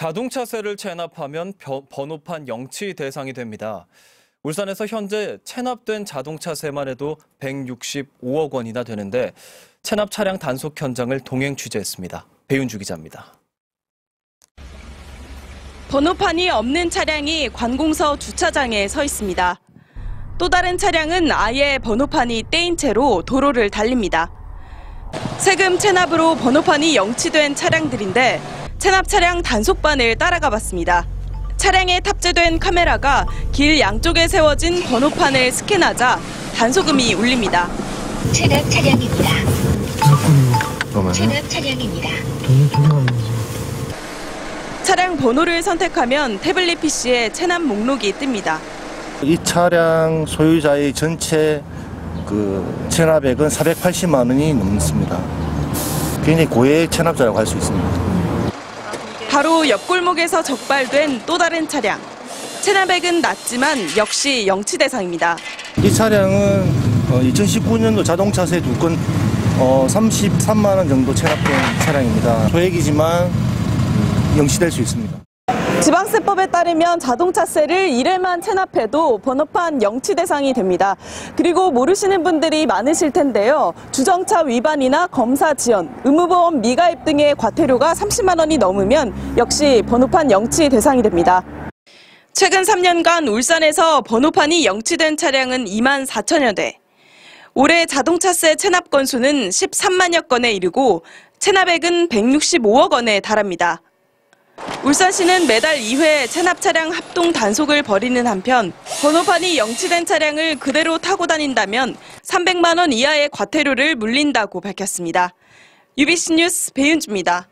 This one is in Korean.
자동차세를 체납하면 번호판 영치 대상이 됩니다. 울산에서 현재 체납된 자동차세만 해도 165억 원이나 되는데 체납 차량 단속 현장을 동행 취재했습니다. 배윤주 기자입니다. 번호판이 없는 차량이 관공서 주차장에 서 있습니다. 또 다른 차량은 아예 번호판이 떼인 채로 도로를 달립니다. 세금 체납으로 번호판이 영치된 차량들인데 체납 차량 단속반을 따라가 봤습니다. 차량에 탑재된 카메라가 길 양쪽에 세워진 번호판을 스캔하자 단속음이 울립니다. 체납 차량입니다. 체납 차량입니다. 차량 번호를 선택하면 태블릿 PC에 체납 목록이 뜹니다. 이 차량 소유자의 전체 체납액은 480만 원이 넘습니다. 굉장히 고액 체납자라고 할 수 있습니다. 바로 옆골목에서 적발된 또 다른 차량. 체납액은 낮지만 역시 영치 대상입니다. 이 차량은 2019년도 자동차세 2건 33만 원 정도 체납된 차량입니다. 소액이지만 영치될 수 있습니다. 지방세법에 따르면 자동차세를 1회만 체납해도 번호판 영치 대상이 됩니다. 그리고 모르시는 분들이 많으실 텐데요. 주정차 위반이나 검사 지연, 의무보험 미가입 등의 과태료가 30만 원이 넘으면 역시 번호판 영치 대상이 됩니다. 최근 3년간 울산에서 번호판이 영치된 차량은 2만 4천여 대. 올해 자동차세 체납 건수는 13만여 건에 이르고 체납액은 165억 원에 달합니다. 울산시는 매달 2회 체납 차량 합동 단속을 벌이는 한편 번호판이 영치된 차량을 그대로 타고 다닌다면 300만 원 이하의 과태료를 물린다고 밝혔습니다. UBC 뉴스 배윤주입니다.